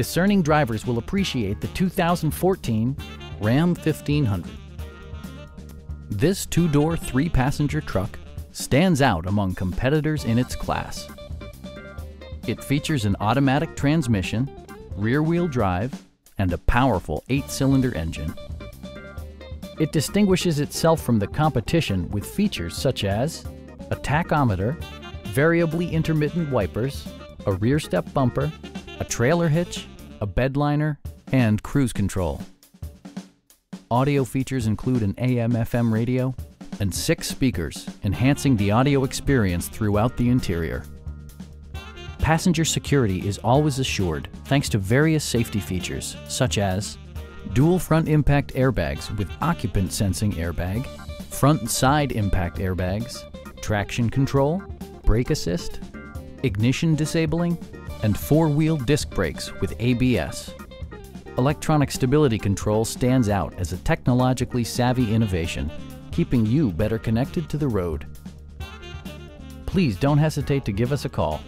Discerning drivers will appreciate the 2014 Ram 1500. This two-door, three-passenger truck stands out among competitors in its class. It features an automatic transmission, rear-wheel drive, and a powerful 8-cylinder engine. It distinguishes itself from the competition with features such as a tachometer, variably intermittent wipers, a rear step bumper, a trailer hitch, a bed liner, and cruise control. Audio features include an AM/FM radio and 6 speakers, enhancing the audio experience throughout the interior. Passenger security is always assured thanks to various safety features such as dual front impact airbags with occupant sensing airbag, front and side impact airbags, traction control, brake assist, ignition disabling, and four-wheel disc brakes with ABS. Electronic stability control stands out as a technologically savvy innovation, keeping you better connected to the road. Please don't hesitate to give us a call.